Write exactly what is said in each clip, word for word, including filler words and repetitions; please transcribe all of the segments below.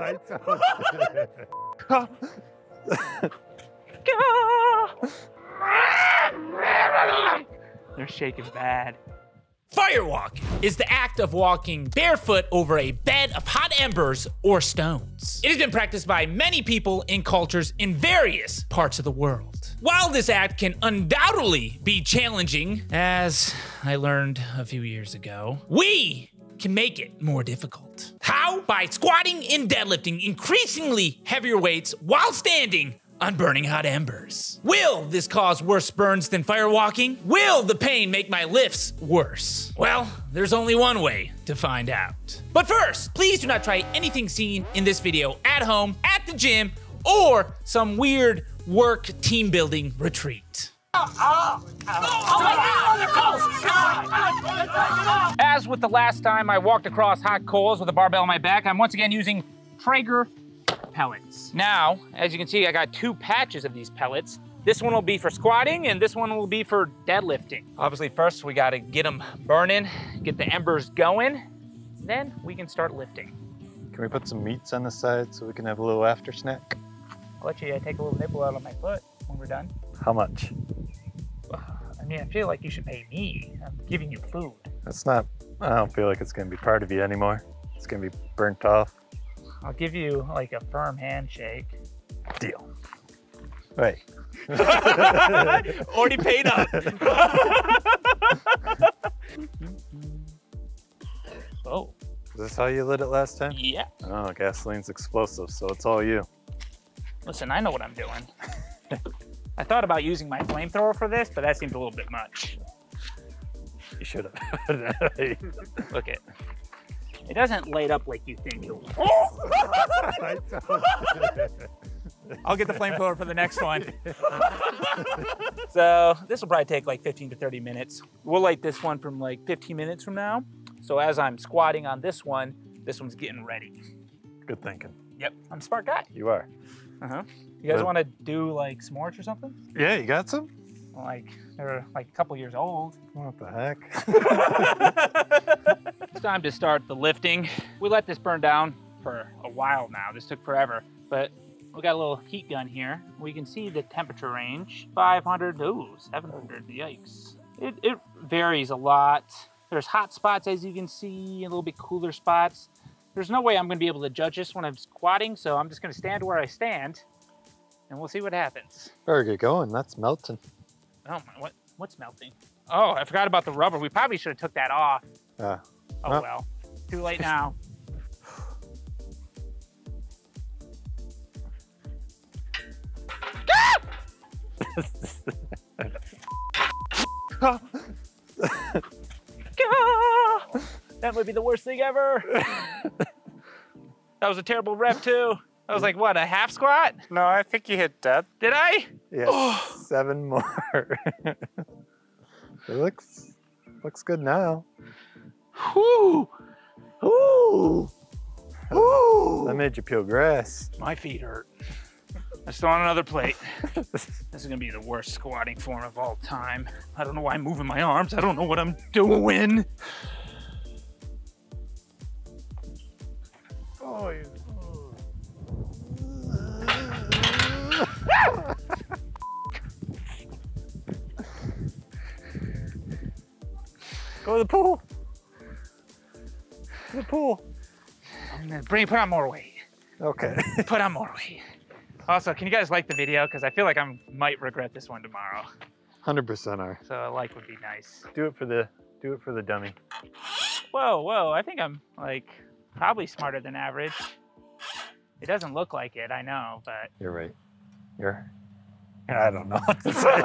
I don't. They're shaking bad. Firewalk is the act of walking barefoot over a bed of hot embers or stones. It has been practiced by many people in cultures in various parts of the world. While this act can undoubtedly be challenging, as I learned a few years ago, we can make it more difficult. How? By squatting and deadlifting increasingly heavier weights while standing on burning hot embers. Will this cause worse burns than firewalking? Will the pain make my lifts worse? Well, there's only one way to find out. But first, please do not try anything seen in this video at home, at the gym, or some weird work team building retreat. As with the last time I walked across hot coals with a barbell on my back, I'm once again using Traeger pellets. Now, as you can see, I got two patches of these pellets. This one will be for squatting and this one will be for deadlifting. Obviously, first we gotta get them burning, get the embers going, then we can start lifting. Can we put some meats on the side so we can have a little after snack? I'll let you uh, take a little nibble out of my foot when we're done. How much? Uh, I mean, I feel like you should pay me. I'm giving you food. That's not, I don't feel like it's gonna be part of you anymore. It's gonna be burnt off. I'll give you like a firm handshake. Deal. Right. Already paid up. Oh. Is this how you lit it last time? Yeah. Oh, gasoline's explosive, so it's all you. Listen, I know what I'm doing. I thought about using my flamethrower for this, but that seemed a little bit much. You should have. Look it. It doesn't light up like you think it will. Oh! I'll get the flamethrower for the next one. So this will probably take like fifteen to thirty minutes. We'll light this one from like fifteen minutes from now. So as I'm squatting on this one, this one's getting ready. Good thinking. Yep, I'm a smart guy. You are. Uh-huh. You guys want to do like s'mores or something? Yeah, you got some? Like, they're like a couple years old. What the heck? It's time to start the lifting. We let this burn down for a while now. This took forever, but we got a little heat gun here. We can see the temperature range, five hundred, ooh, seven hundred, yikes. It, it varies a lot. There's hot spots, as you can see, a little bit cooler spots. There's no way I'm gonna be able to judge this when I'm squatting, so I'm just gonna stand where I stand and we'll see what happens. Better get going, that's melting. Oh my, what, what's melting? Oh, I forgot about the rubber. We probably should have took that off. Uh, oh well. well, too late now. That would be the worst thing ever. That was a terrible rep too. I was like, what, a half squat? No, I think you hit that. Did I? Yeah, oh. Seven more. It looks, looks good now. Whoo! Ooh! Ooh! That made you peel grass. My feet hurt. Let's throw on another plate. This is gonna be the worst squatting form of all time. I don't know why I'm moving my arms. I don't know what I'm doing. Oh, yeah. Go to the pool. To the pool. I'm gonna bring, put on more weight. Okay. Put on more weight. Also, can you guys like the video? Because I feel like I might regret this one tomorrow. one hundred percent are. So a like would be nice. Do it for the, do it for the dummy. Whoa, whoa! I think I'm like probably smarter than average. It doesn't look like it, I know, but you're right. You're, I don't know what to say.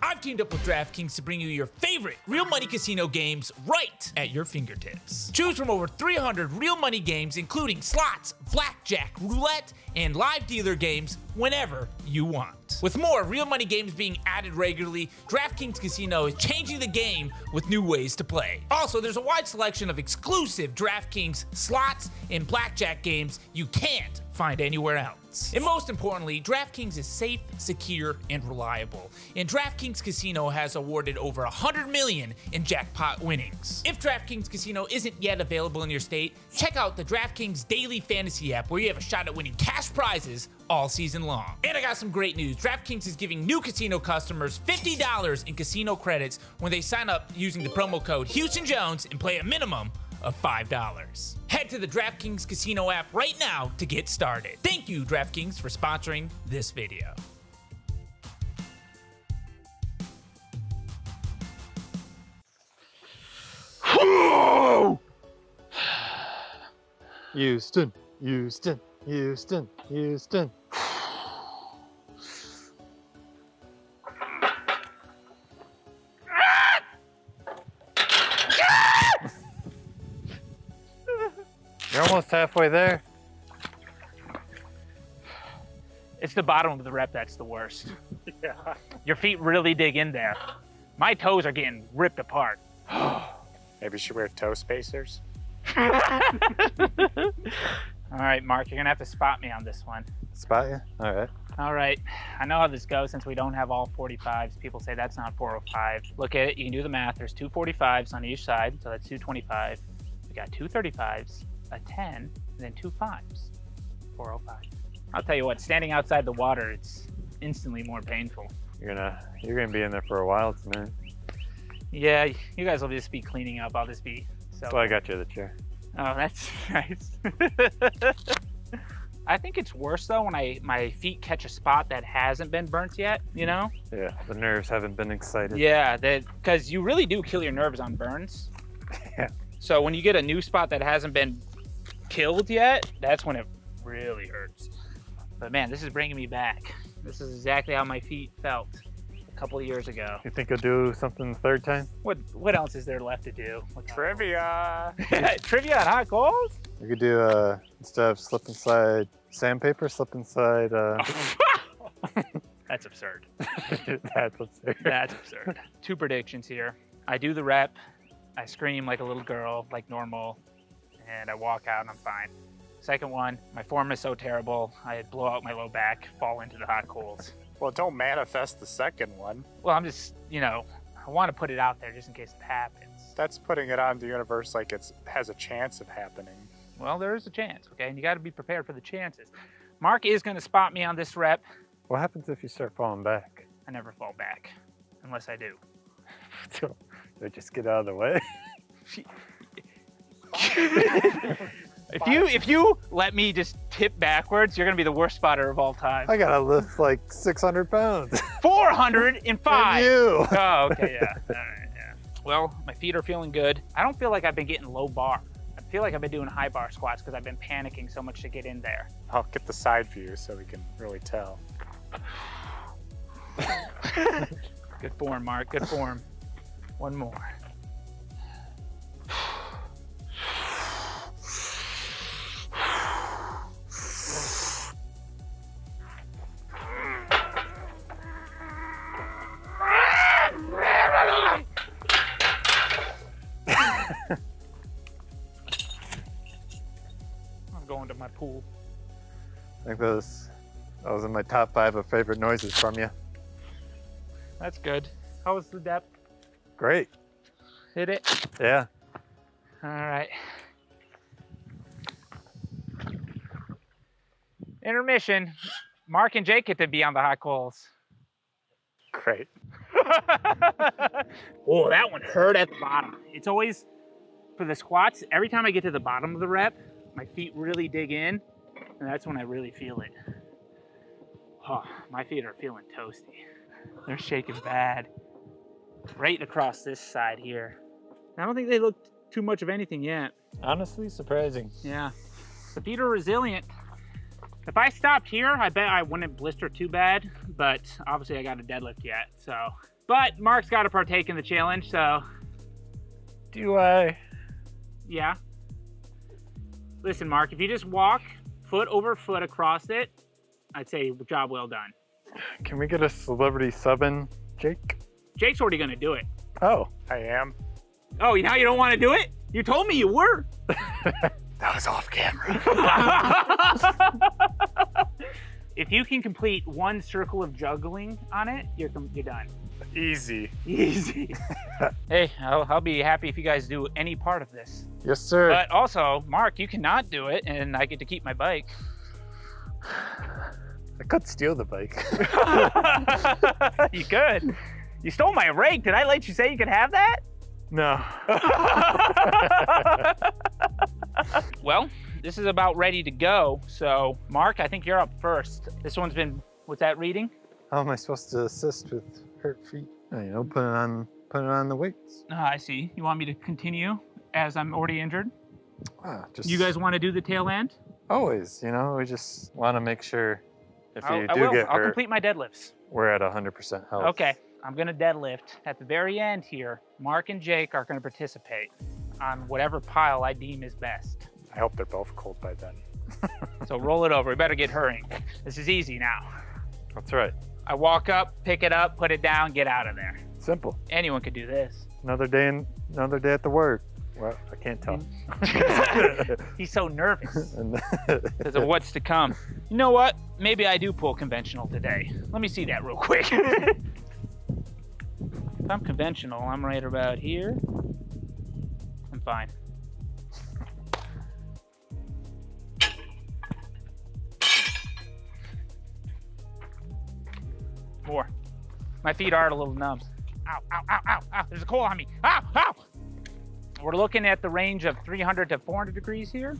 I've teamed up with DraftKings to bring you your favorite real money casino games right at your fingertips. Choose from over three hundred real money games, including slots, blackjack, roulette, and live dealer games whenever you want. With more real money games being added regularly, DraftKings Casino is changing the game with new ways to play. Also, there's a wide selection of exclusive DraftKings slots and blackjack games you can't find anywhere else. odds. And most importantly, DraftKings is safe, secure, and reliable. And DraftKings Casino has awarded over one hundred million dollars in jackpot winnings. If DraftKings Casino isn't yet available in your state, check out the DraftKings Daily Fantasy app, where you have a shot at winning cash prizes all season long. And I got some great news. DraftKings is giving new casino customers fifty dollars in casino credits when they sign up using the promo code HoustonJones and play a minimum of five dollars. Head to the DraftKings Casino app right now to get started. Thank you, DraftKings, for sponsoring this video. Houston, Houston, Houston, Houston. You're almost halfway there. It's the bottom of the rep that's the worst. Yeah. Your feet really dig in there. My toes are getting ripped apart. Maybe you should wear toe spacers. All right, Mark, you're gonna have to spot me on this one. Spot you? All right. All right, I know how this goes since we don't have all forty-fives. People say that's not four oh five. Look at it, you can do the math. There's two forty-fives on each side, so that's two twenty-five. We got two thirty-fives. A ten, and then two fives, four oh five. I'll tell you what, standing outside the water, it's instantly more painful. You're gonna, you're gonna be in there for a while tonight. Yeah, you guys will just be cleaning up. I'll just be. So. Well, I got you the chair. Oh, that's nice. I think it's worse though when I my feet catch a spot that hasn't been burnt yet. You know. Yeah, the nerves haven't been excited. Yeah, that because you really do kill your nerves on burns. Yeah. So when you get a new spot that hasn't been killed yet, that's when it really hurts. But man, this is bringing me back. This is exactly how my feet felt a couple of years ago. You think you'll do something the third time? What What else is there left to do? What Trivia. Trivia on hot coals? We could do uh, instead of slip inside sandpaper, slip inside. Uh... That's absurd. That's absurd. That's absurd. Two predictions here. I do the rep. I scream like a little girl, like normal. And I walk out and I'm fine. Second one, my form is so terrible, I blow out my low back, fall into the hot coals. Well, don't manifest the second one. Well, I'm just, you know, I want to put it out there just in case it happens. That's putting it on the universe like it has a chance of happening. Well, there is a chance, okay? And you got to be prepared for the chances. Mark is going to spot me on this rep. What happens if you start falling back? I never fall back, unless I do. So, do I just get out of the way? if you if you let me just tip backwards, you're gonna be the worst spotter of all time. I gotta lift like six hundred pounds. four hundred and five. And you. Oh, okay, yeah. All right, yeah. Well, my feet are feeling good. I don't feel like I've been getting low bar. I feel like I've been doing high bar squats because I've been panicking so much to get in there. I'll get the side view so we can really tell. Good form, Mark. Good form. One more. Pool. I think that was, that was in my top five of favorite noises from you. That's good. How was the depth? Great. Hit it? Yeah. All right. Intermission. Mark and Jake get to be on the hot coals. Great. Oh, that one hurt at the bottom. It's always, for the squats, every time I get to the bottom of the rep, my feet really dig in, and that's when I really feel it. Oh, my feet are feeling toasty. They're shaking bad. Right across this side here. I don't think they look too much of anything yet. Honestly, surprising. Yeah. The feet are resilient. If I stopped here, I bet I wouldn't blister too bad, but obviously I got a deadlift yet, so. But Mark's got to partake in the challenge, so. Do I? Yeah. Listen, Mark, if you just walk foot over foot across it, I'd say job well done. Can we get a celebrity sub in, Jake? Jake's already gonna do it. Oh, I am. Oh, now you don't wanna do it? You told me you were. That was off camera. If you can complete one circle of juggling on it, you're you're done. Easy. Easy. Hey, I'll, I'll be happy if you guys do any part of this. Yes, sir. But also, Mark, you cannot do it, and I get to keep my bike. I could steal the bike. You could. You stole my rake. Did I let you say you could have that? No. Well, this is about ready to go. So, Mark, I think you're up first. This one's been, what's that reading? How am I supposed to assist with hurt feet? Oh, you know, put it on, put it on the weights. Ah, I see. You want me to continue as I'm already injured? Ah, just... You guys want to do the tail end? Always, you know, we just want to make sure if I'll, you do I will. get hurt. I'll complete my deadlifts. We're at one hundred percent health. Okay, I'm going to deadlift. At the very end here, Mark and Jake are going to participate on whatever pile I deem is best. I hope they're both cold by then. So roll it over. We better get hurrying. This is easy now. That's right. I walk up, pick it up, put it down, get out of there. Simple. Anyone could do this. Another day, in, another day at the work. Well, I can't tell. He's so nervous because of what's to come. You know what? Maybe I do pull conventional today. Let me see that real quick. If I'm conventional, I'm right about here. I'm fine. More. My feet are a little numb. Ow, ow, ow, ow, ow. There's a cold on me. Ow, ow. We're looking at the range of three hundred to four hundred degrees here.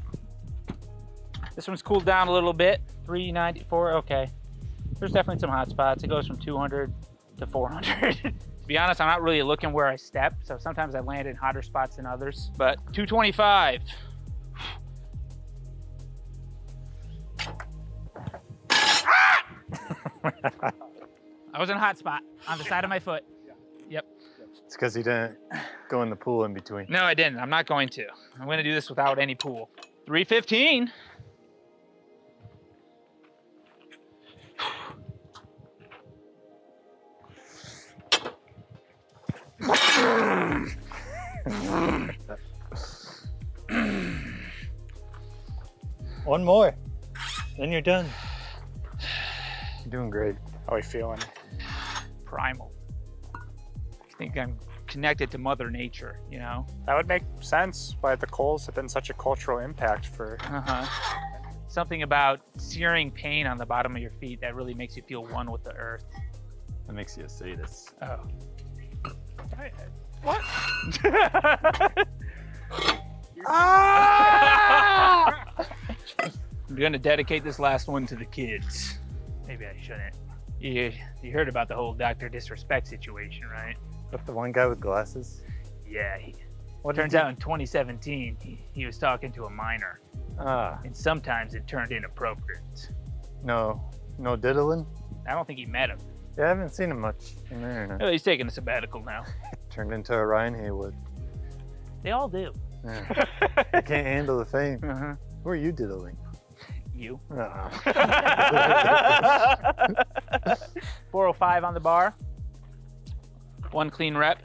This one's cooled down a little bit. three ninety-four, okay. There's definitely some hot spots. It goes from two hundred to four hundred. To be honest, I'm not really looking where I step, so sometimes I land in hotter spots than others, but two twenty-five. Ah! I was in a hot spot on the side of my foot. Yep. It's because you didn't go in the pool in between. No, I didn't. I'm not going to. I'm going to do this without any pool. three fifteen. One more. Then you're done. You're doing great. How are you feeling? Primal. I think I'm connected to Mother Nature, you know? That would make sense why the coals have been such a cultural impact for... Uh-huh. Something about searing pain on the bottom of your feet that really makes you feel one with the earth. That makes you a sadist. Oh. I, what? Ah! I'm gonna dedicate this last one to the kids. Maybe I shouldn't. You, you heard about the whole Doctor Disrespect situation, right? With the one guy with glasses? Yeah. He, what turns out in twenty seventeen, he, he was talking to a minor. Ah. And sometimes it turned inappropriate. No, no diddling? I don't think he met him. Yeah, I haven't seen him much in the internet. Well, he's taking a sabbatical now. Turned into a Ryan Haywood. They all do. Yeah. I can't handle the fame. Uh-huh. Who are you diddling? You. Uh-uh. four oh five on the bar. One clean rep.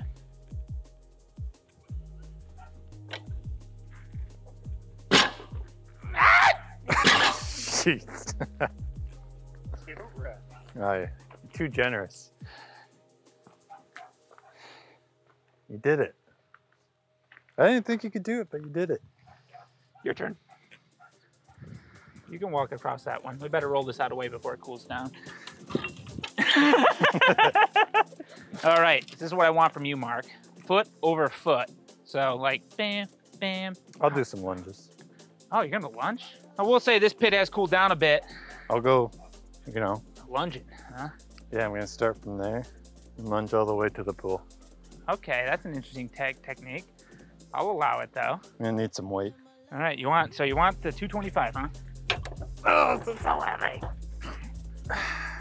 Jeez. Two reps. Oh, yeah. Too generous. You did it. I didn't think you could do it, but you did it. Your turn. You can walk across that one. We better roll this out of the way before it cools down. All right, this is what I want from you, Mark. Foot over foot. So like, bam, bam. I'll do some lunges. Oh, you're gonna lunge? I will say this pit has cooled down a bit. I'll go, you know. Lunging, huh? Yeah, I'm gonna start from there and lunge all the way to the pool. Okay, that's an interesting tech technique. I'll allow it though. I'm gonna need some weight. All right, you want, so you want the two twenty-five, huh? Oh, this is so heavy.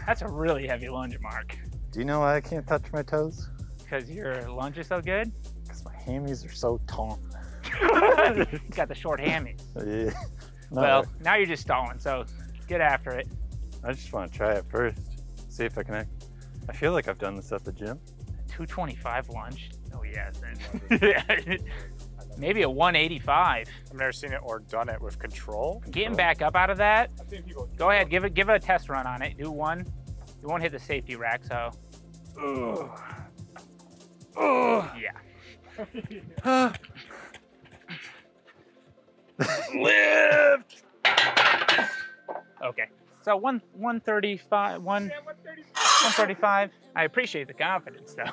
That's a really heavy lunge, Mark. Do you know why I can't touch my toes? Because your lunge is so good? Because my hammies are so tall. You got the short hammies. Yeah. No. Well, now you're just stalling, so get after it. I just want to try it first, see if I can act. I feel like I've done this at the gym. two twenty-five lunge? Oh, yeah. Then. Yeah. Maybe a one eighty-five. I've never seen it or done it with control. control. Getting back up out of that. I've seen people go ahead, give it, give it a test run on it. Do one. You won't hit the safety rack, so. Ugh. Ugh. Yeah. Lift. Okay. So one one thirty five one one thirty five. I appreciate the confidence though.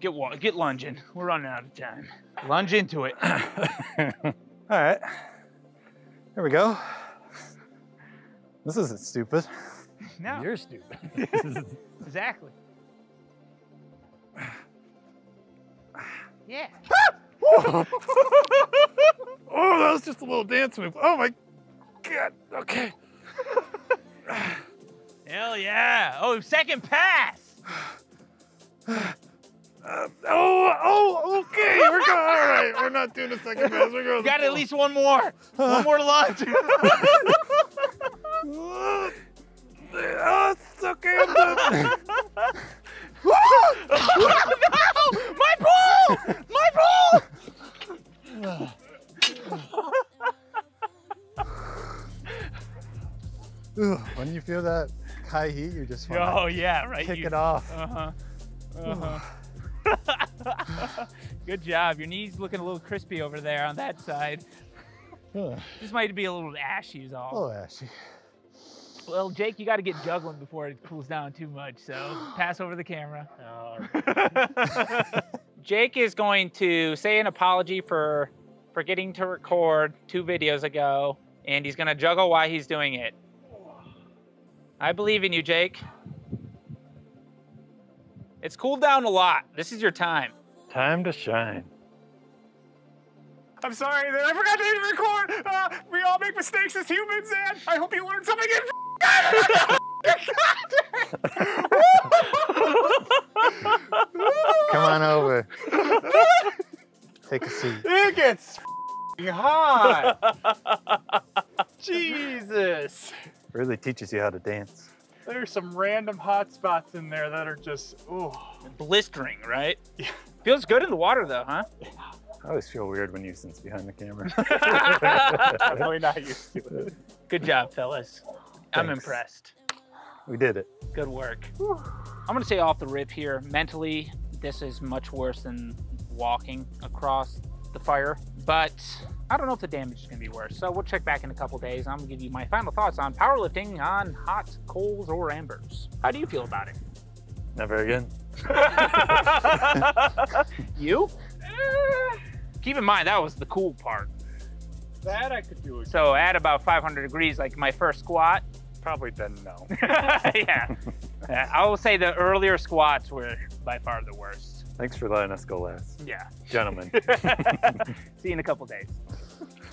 get wa get lunging. We're running out of time. Lunge into it. All right. There we go. This isn't stupid. No. You're stupid. Exactly. Yeah. Oh, that was just a little dance move. Oh my God. Okay. Hell yeah. Oh, second pass. uh, oh, oh, okay. We're going, all right. We're not doing a second pass. We're going. Got at least one more. One more lunge. Oh, it's okay. I'm done. Oh, no! My ball! My ball! Ooh, when you feel that high heat, you just want oh, to yeah, right. kick you, it off. Uh-huh. Uh-huh. Good job. Your knee's looking a little crispy over there on that side. Uh. This might be a little ashy is all. A little ashy. Well, Jake, you got to get juggling before it cools down too much, so pass over the camera. All right. Jake is going to say an apology for forgetting to record two videos ago, and he's going to juggle while he's doing it. I believe in you, Jake. It's cooled down a lot. This is your time. Time to shine. I'm sorry that I forgot to record. Uh, we all make mistakes as humans, and I hope you learned something. Come on over. Take a seat. It gets hot. Jesus. Really teaches you how to dance. There's some random hot spots in there that are just, ooh. Blistering, right? Yeah. Feels good in the water though, huh? Yeah. I always feel weird when Houston's behind the camera. I'm really not used to it. Good job, fellas. Thanks. I'm impressed. We did it. Good work. Whew. I'm gonna say off the rip here, mentally, this is much worse than walking across the fire, but I don't know if the damage is gonna be worse. So we'll check back in a couple days. I'm gonna give you my final thoughts on powerlifting on hot coals or ambers. How do you feel about it? Not very good. You? Uh, keep in mind, that was the cool part. That I could do again. So at about five hundred degrees, like my first squat. Probably then no. Yeah. Yeah, I will say the earlier squats were by far the worst. Thanks for letting us go last. Yeah. Gentlemen. See you in a couple days.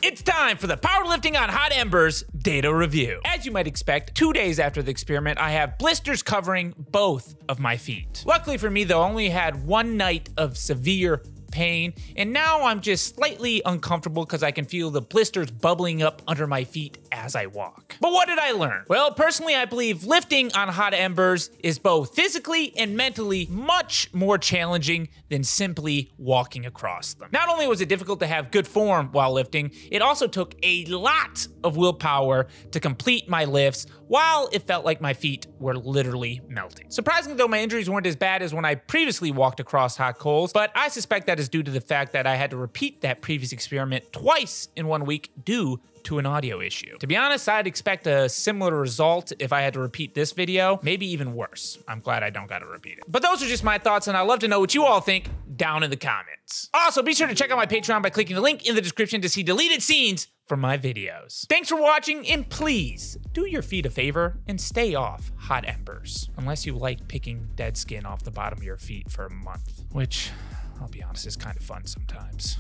It's time for the Powerlifting on Hot Embers data review. As you might expect, two days after the experiment, I have blisters covering both of my feet. Luckily for me, though, I only had one night of severe pain, and now I'm just slightly uncomfortable because I can feel the blisters bubbling up under my feet as I walk. But what did I learn? Well, personally, I believe lifting on hot embers is both physically and mentally much more challenging than simply walking across them. Not only was it difficult to have good form while lifting, it also took a lot of willpower to complete my lifts while it felt like my feet were literally melting. Surprisingly though, my injuries weren't as bad as when I previously walked across hot coals, but I suspect that is due to the fact that I had to repeat that previous experiment twice in one week due to an audio issue. To be honest, I'd expect a similar result if I had to repeat this video, maybe even worse. I'm glad I don't gotta repeat it. But those are just my thoughts, and I'd love to know what you all think down in the comments. Also, be sure to check out my Patreon by clicking the link in the description to see deleted scenes from my videos. Thanks for watching, and please do your feet a favor and stay off hot embers. Unless you like picking dead skin off the bottom of your feet for a month, which I'll be honest, it's kind of fun sometimes.